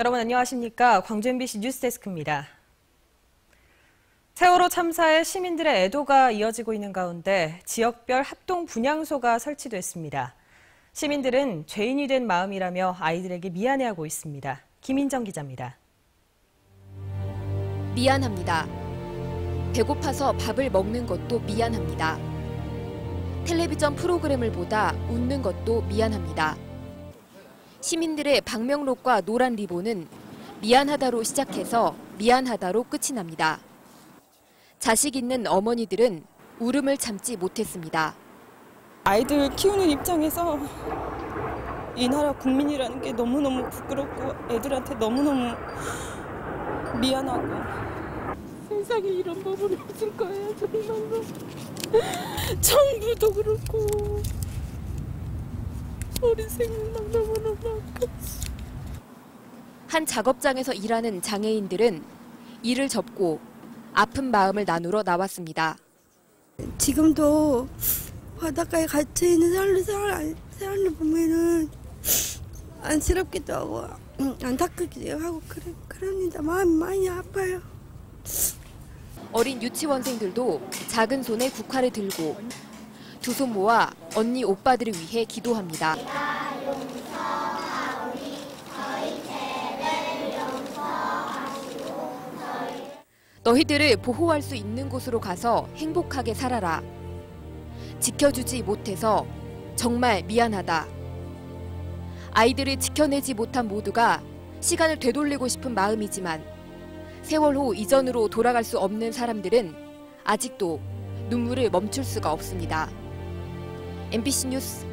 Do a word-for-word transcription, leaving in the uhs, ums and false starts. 여러분 안녕하십니까? 광주 엠비씨 뉴스데스크입니다. 세월호 참사에 시민들의 애도가 이어지고 있는 가운데 지역별 합동 분향소가 설치됐습니다. 시민들은 죄인이 된 마음이라며 아이들에게 미안해하고 있습니다. 김인정 기자입니다. 미안합니다. 배고파서 밥을 먹는 것도 미안합니다. 텔레비전 프로그램을 보다 웃는 것도 미안합니다. 시민들의 방명록과 노란 리본은 미안하다로 시작해서 미안하다로 끝이 납니다. 자식 있는 어머니들은 울음을 참지 못했습니다. 아이들 키우는 입장에서 이 나라 국민이라는 게 너무너무 부끄럽고 애들한테 너무너무 미안하고. 세상에 이런 법은 없을 거예요. 정말로. 정부도 그렇고. 한 작업장에서 일하는 장애인들은 일을 접고 아픈 마음을 나누러 나왔습니다. 지금도 바닷가에 갇혀 있는 사람들, 사람들 보면은 안쓰럽기도 하고 안타깝기도 하고 그래, 그럽니다. 마음이 많이 아파요. 어린 유치원생들도 작은 손에 국화를 들고 두 손 모아 언니, 오빠들을 위해 기도합니다. 너희들을 보호할 수 있는 곳으로 가서 행복하게 살아라. 지켜주지 못해서 정말 미안하다. 아이들을 지켜내지 못한 모두가 시간을 되돌리고 싶은 마음이지만 세월호 이전으로 돌아갈 수 없는 사람들은 아직도 눈물을 멈출 수가 없습니다. 엠비씨 뉴스